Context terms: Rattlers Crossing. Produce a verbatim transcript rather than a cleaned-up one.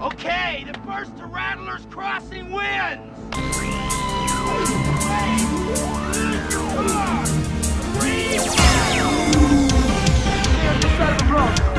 Okay, the first to Rattlers Crossing wins! Three, two, one, three,